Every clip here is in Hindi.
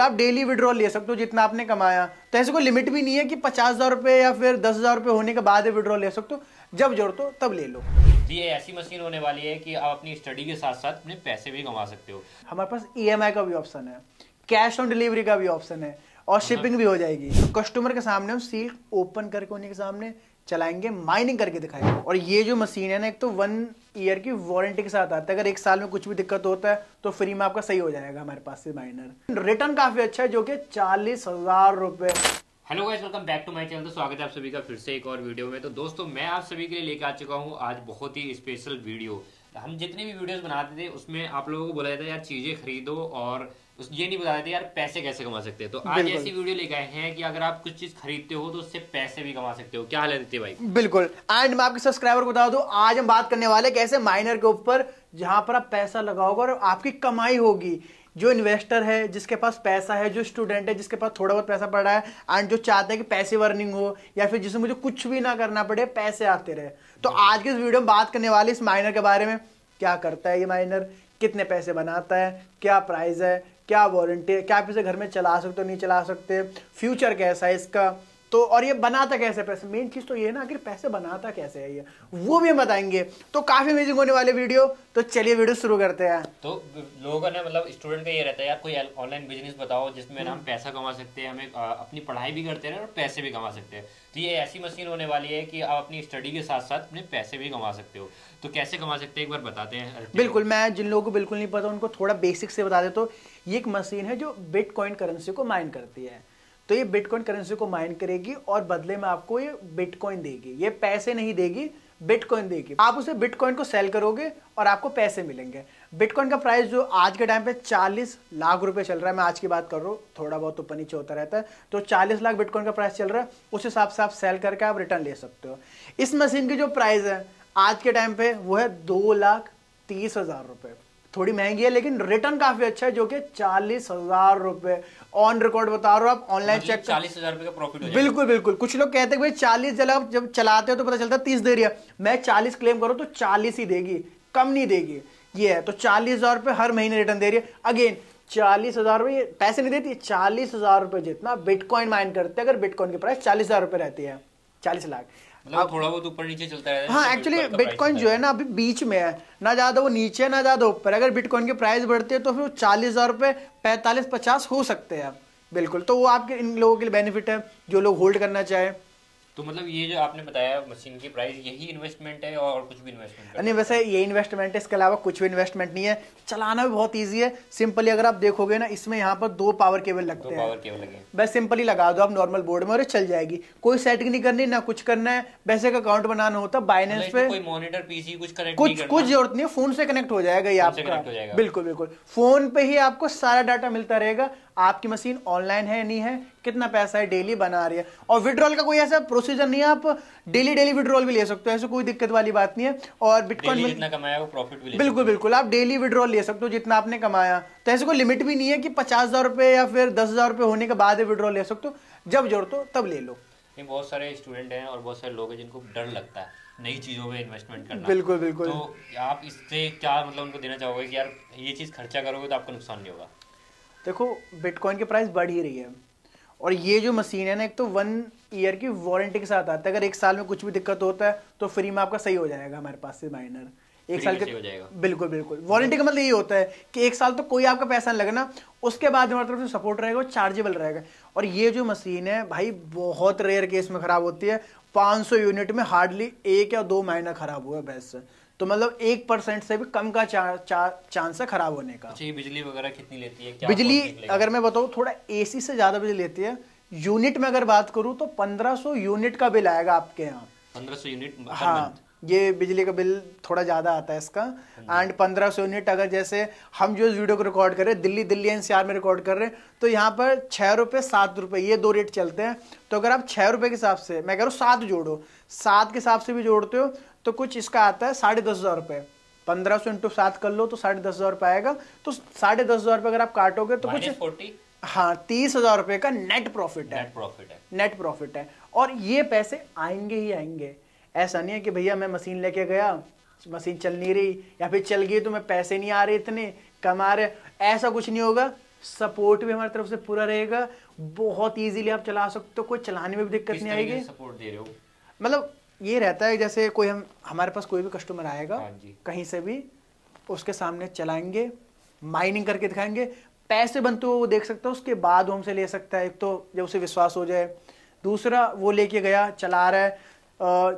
आप डेली विड्रॉल ले सकते हो जितना आपने कमाया। तो ऐसे कोई लिमिट भी नहीं है कि 50,000 रुपये या फिर 10,000 रुपये होने के बाद विड्रॉल ले सकते हो, जब जरूरत हो तब ले लो। ये ऐसी मशीन होने वाली है कि आप अपनी स्टडी के साथ साथ अपने पैसे भी कमा सकते हो। हमारे पास EMI का भी ऑप्शन है, कैश ऑन डिलीवरी का भी ऑप्शन है और शिपिंग भी हो जाएगी। कस्टमर के सामने हम सील ओपन करके उन्हीं के सामने चलाएंगे, माइनिंग करके दिखाएंगे। और ये जो मशीन है ना, एक तो 1 ईयर की वारंटी के साथ आता है, अगर 1 साल में कुछ भी दिक्कत होता है तो फ्री में आपका सही हो जाएगा हमारे पास से माइनर। रिटर्न काफी अच्छा है जो कि 40,000 रुपए। Hello guys, welcome back to my channel. तो स्वागत है आप सभी का फिर से एक और वीडियो में। तो दोस्तों, मैं आप सभी के लिए लेकर आ चुका हूँ आज बहुत ही स्पेशल वीडियो। हम जितने भी वीडियोस बनाते थे उसमें आप लोगों को बोला जाता है यार चीजें खरीदो, और ये नहीं बताते यार पैसे कैसे कमा सकते हैं। तो आज ऐसी वीडियो लेके आए हैं कि अगर आप कुछ चीज खरीदते हो तो उससे पैसे भी कमा सकते हो। क्या हाल है नीति भाई? बिल्कुल। एंड मैं आपके सब्सक्राइबर को बता दूं, आज हम बात करने वाले कैसे माइनर के ऊपर, जहां पर आप पैसा लगाओगे और आपकी कमाई होगी। जो इन्वेस्टर है, जिसके पास पैसा है, जो स्टूडेंट है जिसके पास थोड़ा बहुत पैसा पड़ा है, एंड जो चाहता है कि पैसे अर्निंग हो या फिर जिसमें मुझे कुछ भी ना करना पड़े, पैसे आते रहे। तो आज की इस वीडियो में बात करने वाले इस माइनर के बारे में, क्या करता है ये माइनर, कितने पैसे बनाता है, क्या प्राइस है, क्या वारंटी है, क्या आप इसे घर में चला सकते हो नहीं चला सकते, फ्यूचर कैसा है इसका, तो और ये बनाता कैसे पैसे, मेन चीज़ तो ये है ना आखिर पैसे बनाता कैसे है, ये वो भी हम बताएंगे। तो काफी अमेजिंग होने वाले वीडियो, तो चलिए वीडियो शुरू करते हैं। तो लोगों ने मतलब स्टूडेंट का ये रहता है यार कोई ऑनलाइन बिजनेस बताओ जिसमें हम पैसा कमा सकते हैं, हमें अपनी पढ़ाई भी करते रहे और पैसे भी कमा सकते हैं। तो ये ऐसी मशीन होने वाली है कि आप अपनी स्टडी के साथ साथ अपने पैसे भी कमा सकते हो। तो कैसे कमा सकते हैं एक बार बताते हैं। बिल्कुल, मैं जिन लोगों को बिल्कुल नहीं पता उनको थोड़ा बेसिक से बता दे। तो ये एक मशीन है जो बिटकॉइन करेंसी को माइन करती है। तो ये बिटकॉइन करेंसी को माइन करेगी और बदले में आपको ये बिटकॉइन देगी। ये पैसे नहीं देगी, बिटकॉइन देगी। आप उसे बिटकॉइन को सेल करोगे और आपको पैसे मिलेंगे। बिटकॉइन का प्राइस जो आज के टाइम पे 40 लाख रुपए चल रहा है, मैं आज की बात कर रहा हूँ, थोड़ा बहुत ऊपर नीचे होता रहता है। तो 40 लाख बिटकॉइन का प्राइस चल रहा है, उस हिसाब से आप सेल करके आप रिटर्न ले सकते हो। इस मशीन की जो प्राइस है आज के टाइम पे वो है 2,30,000 रुपये। थोड़ी महंगी है लेकिन रिटर्न काफी अच्छा है जो कि 40,000 रुपए। ऑन रिकॉर्ड बता रहा हूँ, आप ऑनलाइन चेक। 40,000 रुपए का प्रॉफिट हो जाएगा। बिल्कुल बिल्कुल। कुछ लोग कहते हैं भाई 40 जब चलाते हो तो पता चलता है 30 दे रही है। मैं 40 क्लेम करूँ तो 40 ही देगी, कम नहीं देगी। ये है तो 40,000 रुपये हर महीने रिटर्न दे रही है। अगेन 40,000 रुपये पैसे नहीं देती, 40,000 रुपये जितना बिटकॉइन माइन करते हैं, अगर बिटकॉइन की प्राइस 40,000 रुपये रहती है, 40 लाख। मतलब थोड़ा बहुत ऊपर नीचे चलता है। हाँ, एक्चुअली बिटकॉइन जो है ना अभी बीच में है, ना ज्यादा वो नीचे ना ज्यादा ऊपर। अगर बिटकॉइन की प्राइस बढ़ती है तो फिर 40,000 रुपये 45-50 हो सकते हैं। बिल्कुल, तो वो आपके इन लोगों के लिए बेनिफिट है जो लोग होल्ड करना चाहे। तो मतलब ये जो आपने बताया मशीन की प्राइस, यही इन्वेस्टमेंट है और कुछ भी इन्वेस्टमेंट नहीं? वैसे ये इन्वेस्टमेंट है, इसके अलावा कुछ भी इन्वेस्टमेंट नहीं है। चलाना भी बहुत ईजी है, सिंपली। अगर आप देखोगे ना इसमें यहाँ पर 2 पावर केबल लगते हैं, बस सिंपली लगा दो आप नॉर्मल बोर्ड में और चल जाएगी। कोई सेटिंग नहीं करनी, ना कुछ करना है। वैसे एक अकाउंट बनाना होता है बाइनेंस पे, कोई मॉनिटर पीसी कुछ जरूरत नहीं है, फोन से कनेक्ट हो जाएगा ये आपका। बिल्कुल बिल्कुल, फोन पे ही आपको सारा डाटा मिलता रहेगा। आपकी मशीन ऑनलाइन है नहीं है, कितना पैसा है डेली बना रही है, और विड्रॉल का कोई ऐसा प्रोसीजर नहीं है। आप डेली विड्रॉल भी ले सकते हो, ऐसे कोई दिक्कत वाली बात नहीं है। और बिटकॉइन जितना कमाया वो प्रॉफिट भी ले। बिल्कुल बिल्कुल, आप डेली विड्रॉल ले सकते हो जितना आपने कमाया। तो ऐसे कोई लिमिट भी नहीं है कि 50,000 रुपये या फिर 10,000 रुपये होने के बाद विड्रॉल ले सकते हो, जब जरूरत हो तब ले लो। बहुत सारे स्टूडेंट हैं और बहुत सारे लोग हैं जिनको डर लगता है नई चीजों में इन्वेस्टमेंट करना। बिल्कुल बिल्कुल। तो आप इससे क्या मतलब उनको देना चाहोगे कि यार ये चीज खर्चा करोगे तो आपका नुकसान नहीं होगा? देखो, बिटकॉइन की प्राइस बढ़ ही रही है और ये जो मशीन है ना, एक तो 1 ईयर की वारंटी के साथ आता है, अगर 1 साल में कुछ भी दिक्कत होता है तो फ्री में आपका सही हो जाएगा हमारे पास से माइनर। 1 साल के हो जाएगा। बिल्कुल बिल्कुल, वारंटी का मतलब ये होता है कि 1 साल तो कोई आपका पैसा नहीं लगना, उसके बाद हमारी तरफ से सपोर्ट रहेगा और चार्जेबल रहेगा। और ये जो मशीन है भाई बहुत रेयर केस में खराब होती है। 500 यूनिट में हार्डली 1 या 2 महीना खराब हुआ बस। तो मतलब 1% से भी कम का चांस है खराब होने का। बिजली वगैरह कितनी लेती है? क्या बिजली अगर मैं बताऊँ थोड़ा एसी से ज्यादा बिजली लेती है। यूनिट में अगर बात करूँ तो 1500 यूनिट का बिल आएगा आपके यहाँ। 1500 यूनिट? हाँ, ये बिजली का बिल थोड़ा ज्यादा आता है इसका। एंड 1500 यूनिट अगर जैसे हम जो इस वीडियो को रिकॉर्ड कर रहे हैं दिल्ली NCR में रिकॉर्ड कर रहे हैं, तो यहाँ पर 6 रुपये 7 रुपये ये 2 रेट चलते हैं। तो अगर आप 6 रुपये के हिसाब से, मैं कह रहा हूँ 7 जोड़ो, 7 के हिसाब से भी जोड़ते हो तो कुछ इसका आता है 10,500 रुपये। 1500 × 7 कर लो तो 10,500 रुपये आएगा। तो 10,500 रुपये अगर आप काटोगे तो कुछ 40, हाँ 30,000 रुपये का नेट प्रॉफिट है। नेट प्रॉफिट है और ये पैसे आएंगे ही आएंगे। ऐसा नहीं है कि भैया मैं मशीन लेके गया, मशीन चल नहीं रही, या फिर चल गई तो मैं पैसे नहीं आ रहे, इतने कमा रहे, ऐसा कुछ नहीं होगा। सपोर्ट भी हमारी तरफ से पूरा रहेगा, बहुत इजीली आप चला सकते हो, कोई चलाने में भी दिक्कत नहीं आएगी। सपोर्ट दे रहे हो मतलब ये रहता है जैसे कोई हमारे पास कोई भी कस्टमर आएगा कहीं से भी, उसके सामने चलाएंगे, माइनिंग करके दिखाएंगे, पैसे बनते हुए वो देख सकता है, उसके बाद वो हमसे ले सकता है। एक तो जब उसे विश्वास हो जाए, दूसरा वो लेके गया चला रहा है,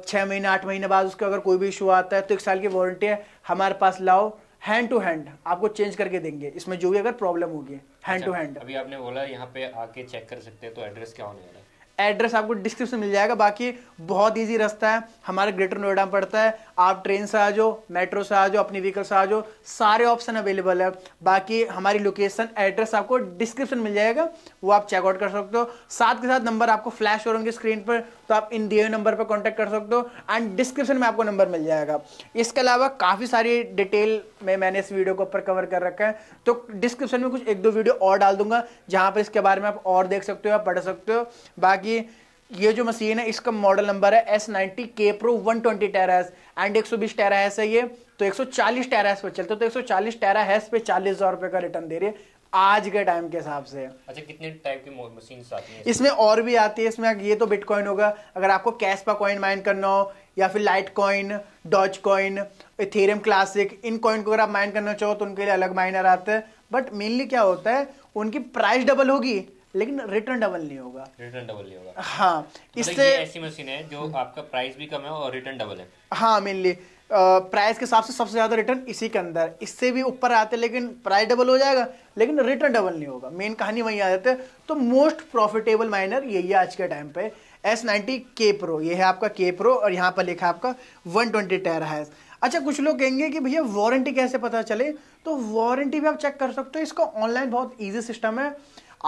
6 महीने 8 महीने बाद उसका अगर कोई भी इशू आता है तो 1 साल की वारंटी है हमारे पास, लाओ हैंड टू हैंड आपको चेंज करके देंगे, इसमें जो भी अगर प्रॉब्लम होगी हैंड टू हैंड। अभी आपने बोला यहाँ पे आके चेक कर सकते हैं, तो एड्रेस क्या होने वाला है? एड्रेस आपको डिस्क्रिप्शन मिल जाएगा, बाकी बहुत इजी रास्ता है, हमारे ग्रेटर नोएडा में पड़ता है, आप ट्रेन से आ जाओ, मेट्रो से आ जाओ, अपनी व्हीकल से आ जाओ, सारे ऑप्शन अवेलेबल है। बाकी हमारी लोकेशन एड्रेस आपको डिस्क्रिप्शन मिल जाएगा, वो आप चेकआउट कर सकते हो, साथ के साथ नंबर आपको फ्लैश हो रहे होंगे स्क्रीन पर, तो आप इन दिए हुए नंबर पर कॉन्टैक्ट कर सकते हो एंड डिस्क्रिप्शन में आपको नंबर मिल जाएगा। इसके अलावा काफ़ी सारी डिटेल में मैंने इस वीडियो के ऊपर कवर कर रखा है, तो डिस्क्रिप्शन में कुछ 1-2 वीडियो और डाल दूंगा जहाँ पर इसके बारे में आप और देख सकते हो, आप पढ़ सकते हो। बाकी ये जो मशीन है इसका मॉडल नंबर है S90K Pro 120 टेराहैश एंड 120 टेराहैश है ये, तो 140 टेराहैश पे चलते, तो 140 टेराहैश पे 40,000 रुपए का रिटर्न दे रही है आज के टाइम के हिसाब से। अच्छा, कितने टाइप की मशीन्स आती हैं इसमें? और भी आती है इसमें, ये तो बिटकॉइन होगा, अगर आपको कैस्पा कॉइन माइन करना हो या फिर light coin, doge coin, Ethereum classic, इन कॉइन को अगर आप माइन करना चाहो तो उनके लिए अलग माइनर आते हैं। बट मेनली क्या होता है, उनकी प्राइस डबल होगी लेकिन रिटर्न डबल नहीं होगा। रिटर्न डबल नहीं होगा, हाँ। इससे ऐसी मशीन है जो आपका प्राइस भी कम है और रिटर्न डबल है, हाँ। मेनली प्राइस के हिसाब से सबसे ज्यादा रिटर्न इसी के अंदर, इससे भी ऊपर आते लेकिन प्राइस डबल हो जाएगा लेकिन रिटर्न डबल नहीं होगा, मेन कहानी वहीं आ जाती है। तो मोस्ट प्रॉफिटेबल माइनर यही है आज के टाइम पे, S90K Pro, ये है आपका K Pro और यहाँ पर लिखा आपका 120 टेराहैश। अच्छा, कुछ लोग कहेंगे कि भैया वारंटी कैसे पता चले, तो वारंटी भी आप चेक कर सकते हो, इसका ऑनलाइन बहुत ईजी सिस्टम है।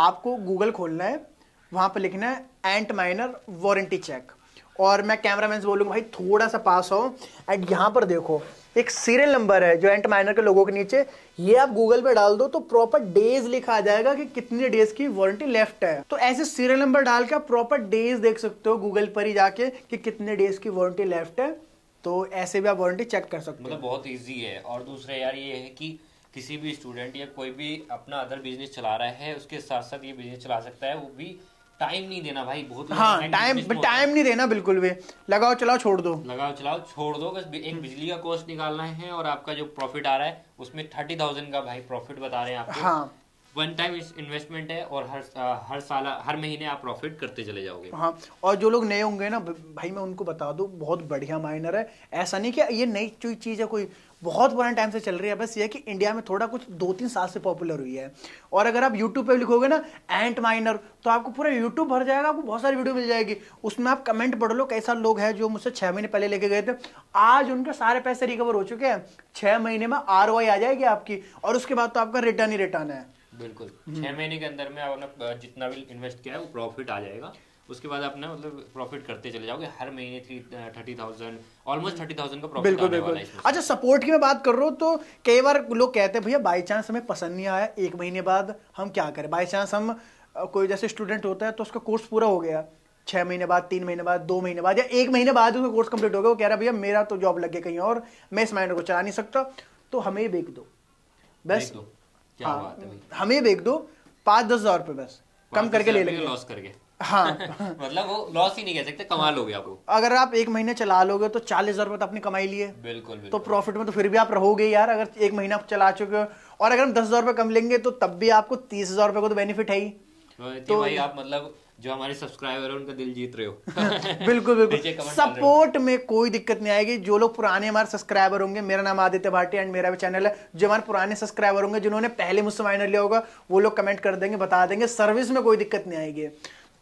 आपको गूगल खोलना है, वहाँ पर लिखना है एंटमाइनर वारंटी चेक, और मैं कैमरामैन से बोलूँगा भाई थोड़ा सा पास हो, एंड यहाँ पर देखो एक सीरियल नंबर है जो एंटमाइनर के लोगों के नीचे, ये आप गूगल पे डाल दो तो प्रॉपर डेज लिखा आ जाएगा कि कितने डेज की वारंटी लेफ्ट है। तो ऐसे सीरियल नंबर डाल के आप प्रॉपर डेज देख सकते हो गूगल पर ही जाके कि कितने डेज की वारंटी लेफ्ट है, तो ऐसे भी आप वारंटी चेक कर सकते हो, मतलब बहुत ईजी है। और दूसरा यार ये है कि किसी भी स्टूडेंट या कोई भी अपना अदर बिजनेस चला रहा है उसके साथ साथ ये बिजनेस चला सकता है, वो भी टाइम नहीं देना भाई, बहुत हाँ टाइम नहीं देना बिल्कुल भी, लगाओ चलाओ छोड़ दो, लगाओ चलाओ छोड़ दो, बस एक बिजली का कॉस्ट निकालना है और आपका जो प्रॉफिट आ रहा है उसमें 30,000 का भाई प्रॉफिट बता रहे हैं आपको, हाँ। वन टाइम इन्वेस्टमेंट है और हर साल हर महीने आप प्रॉफिट करते चले जाओगे, हाँ। और जो लोग नए होंगे ना भाई, मैं उनको बता दूं बहुत बढ़िया माइनर है, ऐसा नहीं कि ये नई चीज़ है कोई, बहुत पुराने टाइम से चल रही है, बस ये कि इंडिया में थोड़ा कुछ 2-3 साल से पॉपुलर हुई है। और अगर आप यूट्यूब पे लिखोगे ना एंटमाइनर तो आपको पूरा यूट्यूब भर जाएगा, आपको बहुत सारी वीडियो मिल जाएगी, उसमें आप कमेंट पढ़ लो, कई सारे लोग हैं जो मुझसे 6 महीने पहले लेके गए थे, आज उनके सारे पैसे रिकवर हो चुके हैं, 6 महीने में ROI आ जाएगी आपकी, और उसके बाद तो आपका रिटर्न ही रिटर्न है, बिल्कुल 6 महीने के अंदर में आपने जितना भी इन्वेस्ट किया है वो प्रॉफिट आ जाएगा, उसके बाद आपने मतलब प्रॉफिट करते चले जाओगे हर महीने 30,000 ऑलमोस्ट 30,000 का प्रॉफिट आने वाला है। अच्छा, सपोर्ट की मैं बात कर रहा हूँ, तो कई बार लोग कहते हैं भैया बाई चांस हमें पसंद नहीं आया, 1 महीने बाद हम क्या करें, बाई चांस हम कोई जैसे स्टूडेंट होता है तो उसका कोर्स पूरा हो गया, 6 महीने बाद, 3 महीने बाद, 2 महीने बाद या 1 महीने बाद उसका कोर्स कंप्लीट हो गया, वो कह रहा भैया मेरा तो जॉब लग गया कहीं और, मैं इस माइनर को चला नहीं सकता, तो हमें बेच दो बस, हाँ, हमें बेच दो 5-10 हजार रुपए बस कम करके ले लेंगे, लॉस करके, हाँ मतलब वो लॉस ही नहीं कह सकते, कमाल हो गया आपको। अगर आप 1 महीने चला लोगे तो 40,000 रुपए तो अपनी कमाई लिए, बिल्कुल, बिल्कुल। तो प्रॉफिट में तो फिर भी आप रहोगे यार, अगर 1 महीना आप चला चुके हो, और अगर हम 10,000 रुपए कम लेंगे तो तब भी आपको 30,000 रुपए का तो बेनिफिट है ही, तो भाई आप मतलब जो हमारे सब्सक्राइबर है उनका दिल जीत रहे हो बिल्कुल बिल्कुल, सपोर्ट में कोई दिक्कत नहीं आएगी। जो लोग पुराने हमारे सब्सक्राइबर होंगे, मेरा नाम आदित्य भाटी एंड मेरा भी चैनल है, जो हमारे पुराने सब्सक्राइबर होंगे जिन्होंने पहले मुझसे माइनर लिया होगा वो लोग कमेंट कर देंगे, बता देंगे, सर्विस में कोई दिक्कत नहीं आएगी,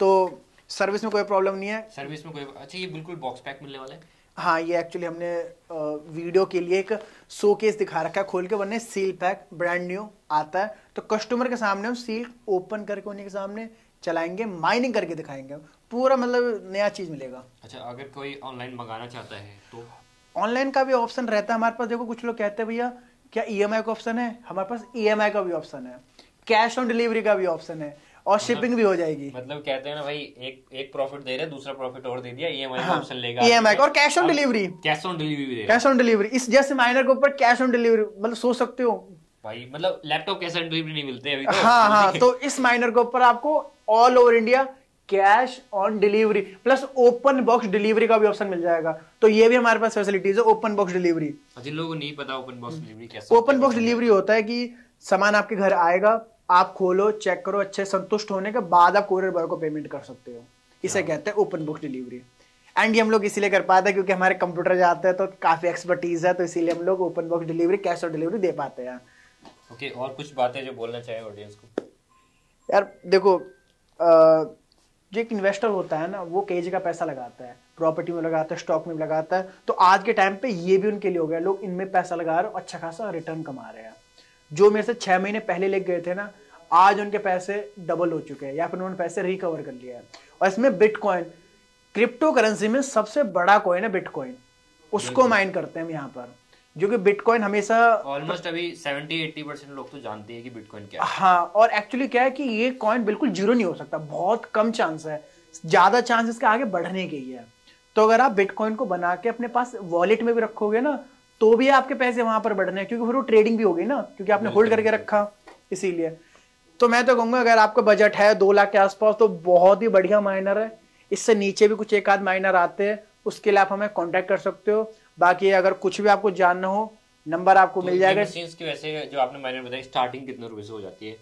तो सर्विस में कोई प्रॉब्लम नहीं है, सर्विस में कोई। अच्छा, ये बिल्कुल बॉक्स पैक मिलने वाला है, हाँ ये एक्चुअली हमने वीडियो के लिए एक शोकेस दिखा रखा है खोल के, वरना सील पैक ब्रांड न्यू आता है, तो कस्टमर के सामने हम सील ओपन करके उन्हीं के सामने चलाएंगे, माइनिंग करके दिखाएंगे, पूरा मतलब नया चीज़ मिलेगा। अच्छा, अगर कोई ऑनलाइन मंगाना चाहता है तो ऑनलाइन का भी ऑप्शन रहता है हमारे पास, देखो कुछ लोग कहते हैं भैया क्या EMI का ऑप्शन है, हमारे पास EMI का भी ऑप्शन है, कैश ऑन डिलीवरी का भी ऑप्शन है, और मतलब, शिपिंग भी हो जाएगी, मतलब कहते हैं ना भाई एक प्रॉफिट दे रहे दूसरा प्रॉफिट और दे दिया, EMI का ऑप्शन लेगा, EMI और cash on delivery, cash on delivery भी दे रहा है, कैश ऑन डिलीवरी इस जैसे माइनर के ऊपर कैश ऑन डिलीवरी, मतलब सोच सकते हो भाई मतलब लैपटॉप कैसे नहीं मिलते अभी तो। हाँ हाँ, तो इस माइनर के ऊपर आपको all over India cash on delivery plus open box delivery का भी ऑप्शन मिल जाएगा। तो ये भी हमारे पास फैसिलिटीज है, ओपन बॉक्स डिलीवरी। जिन लोगों को नहीं पता ओपन बॉक्स डिलीवरी कैसे, ओपन बॉक्स डिलीवरी होता है कि सामान आपके घर आएगा, आप खोलो, चेक करो, अच्छे संतुष्ट होने के बाद आप कोरियर बॉय को पेमेंट कर सकते हो। इसे कहते हैं ओपन बॉक्स डिलीवरी। एंड ये हम लोग इसीलिए कर पाते हैं क्योंकि हमारे कंप्यूटर जाते हैं तो काफी एक्सपर्टीज है, तो इसीलिए हम लोग open box delivery cash on delivery दे पाते हैं। ओके, और कुछ बातें जो बोलना चाहिए ऑडियंस को? यार देखो, जो एक इन्वेस्टर होता है ना, वो कई जगह पैसा लगाता है, प्रॉपर्टी में लगाता है, स्टॉक में लगाता है, तो आज के टाइम पे ये भी उनके लिए हो गया। लोग इनमें पैसा लगा रहे हैं, अच्छा खासा रिटर्न कमा रहे हैं। जो मेरे से 6 महीने पहले ले गए थे ना, आज उनके पैसे डबल हो चुके हैं या फिर उन्होंने पैसे रिकवर कर लिए हैं। और इसमें बिटकॉइन क्रिप्टो करेंसी में सबसे बड़ा कॉइन है बिटकॉइन, उसको माइन करते हैं हम यहाँ पर, जो कि बिटकॉइन हमेशा ऑलमोस्ट अभी 70-80% लोग तो जानते हैं कि बिटकॉइन क्या है। हाँ, और एक्चुअली क्या है कि ये कॉइन बिल्कुल जीरो नहीं हो सकता, बहुत कम चांस है, ज्यादा चांस इसके आगे बढ़ने के ही है। तो अगर आप बिटकॉइन को बना के अपने पास वॉलेट में भी रखोगे ना, तो भी आपके पैसे वहां पर बढ़ने हैं, क्योंकि फिर वो ट्रेडिंग भी होगी ना, क्योंकि आपने होल्ड करके रखा। इसीलिए तो मैं तो कहूंगा अगर आपका बजट है 2 लाख के आसपास तो बहुत ही बढ़िया माइनर है। इससे नीचे भी कुछ एक आध माइनर आते हैं, उसके लिए आप हमें कांटेक्ट कर सकते हो। बाकी अगर कुछ भी आपको जानना हो, नंबर आपको मिल जाएगा। वैसे जो आपने माइनर बताया, स्टार्टिंग कितने रुपए से हो जाती है?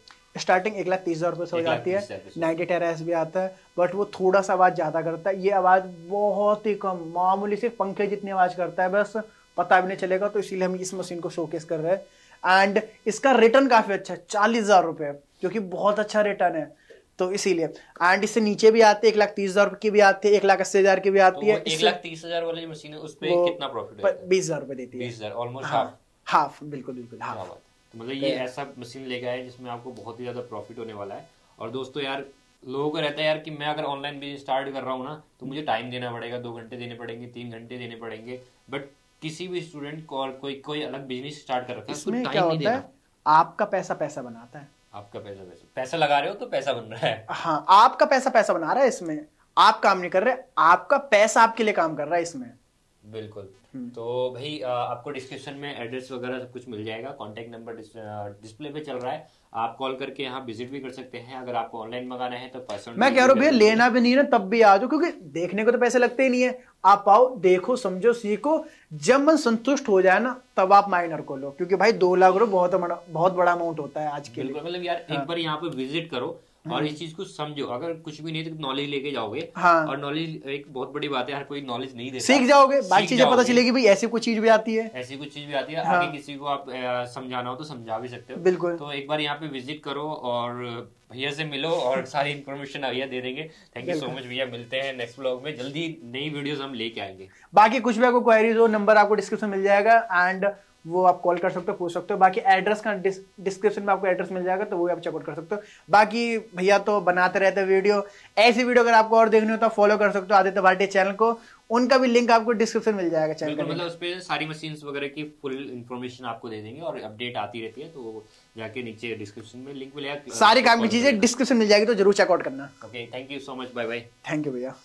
स्टार्टिंग 1,30,000 रुपए से हो जाती है। 90 TeraS भी आता है, बट वो थोड़ा सा आवाज ज्यादा करता है। ये आवाज बहुत ही कम, मामूली से पंखे जितनी आवाज करता है, बस पता भी नहीं चलेगा। तो इसीलिए हम इस मशीन को शोकेस कर रहे हैं। एंड इसका रिटर्न काफी अच्छा है, 40,000 रुपए, जो कि बहुत अच्छा रिटर्न है। तो इसीलिए एंड इससे नीचे भी आते 1,30,000 की भी आती है, 1,80,000 की भी आती है। 1,30,000 वाली मशीन है, उस पे कितना प्रॉफिट है? 20,000 रुपए देती है। 20,000 ऑलमोस्ट हाफ, बिल्कुल बिल्कुल हाफ। तो मतलब ये ऐसा मशीन लेके आए जिसमें आपको बहुत ही ज्यादा प्रॉफिट होने वाला है। और दोस्तों यार, लोगों को रहता है यार कि मैं अगर ऑनलाइन बिजनेस स्टार्ट कर रहा हूँ ना, तो मुझे टाइम देना पड़ेगा, 2 घंटे देने पड़ेंगे, 3 घंटे देने पड़ेंगे। बट किसी भी स्टूडेंट को और कोई अलग बिजनेस स्टार्ट कर रखा है, इसमें क्या होता है, आपका पैसा पैसा बनाता है। आपका पैसा पैसा पैसा लगा रहे हो तो पैसा बन रहा है। हाँ, आपका पैसा पैसा बना रहा है। इसमें आप काम नहीं कर रहे, आपका पैसा आपके लिए काम कर रहा है इसमें। बिल्कुल। तो भाई आपको डिस्क्रिप्शन में एड्रेस वगैरह सब कुछ मिल जाएगा, कॉन्टैक्ट नंबर डिस्प्ले पे चल रहा है, आप कॉल करके यहाँ विजिट भी कर सकते हैं। अगर आपको ऑनलाइन मंगाना है तो पर्सन, मैं कह रहा हूँ भैया, लेना भी नहीं ना तब भी आ जाओ, क्योंकि देखने को तो पैसे लगते ही नहीं है। आप आओ, देखो, समझो, सीखो, जब मन संतुष्ट हो जाए ना, तब आप माइनर को लो, क्योंकि भाई 2 लाख रुपए बहुत बड़ा अमाउंट होता है आज के लिए। मतलब यार एक बार यहाँ पे विजिट करो और इस चीज को समझो। अगर कुछ भी नहीं तो नॉलेज लेके जाओगे। हाँ। और नॉलेज एक बहुत बड़ी बात है, हर कोई नॉलेज नहीं देता, सीख जाओगे, बाकी चीजें पता चलेगी भाई ऐसी कुछ चीज भी आती है, ऐसी कुछ चीज भी आती है। हाँ। आगे किसी को आप समझाना हो तो समझा भी सकते हो। बिल्कुल। तो एक बार यहाँ पे विजिट करो और भैया से मिलो और सारी इन्फॉर्मेशन भैया दे देंगे। थैंक यू सो मच भैया, मिलते हैं नेक्स्ट व्लॉग में, जल्दी नई वीडियोस हम लेके आएंगे। बाकी कुछ भी आपको क्वेरीज हो, नंबर आपको डिस्क्रिप्शन मिल जाएगा, एंड वो आप कॉल कर सकते हो, पूछ सकते हो। बाकी एड्रेस का डिस्क्रिप्शन में आपको एड्रेस मिल जाएगा, तो वो आप चेकआउट कर सकते हो। बाकी भैया तो बनाते रहते हैं वीडियो, ऐसी वीडियो अगर आपको और देखनी हो तो फॉलो कर सकते हो आदित्य भाटिया चैनल को, उनका भी लिंक आपको डिस्क्रिप्शन मिल जाएगा चैनल का। मतलब उस पे सारी मशीन्स वगैरह की फुल इन्फॉर्मेशन आपको दे देंगे और अपडेट आती रहती है, तो जाके नीचे डिस्क्रिप्शन में लिंक मिलेगा, सारी काम की चीजें डिस्क्रिप्शन मिल जाएगी, तो जरूर चेकआउट करना। Okay, thank you so much, bye bye. Thank you भैया।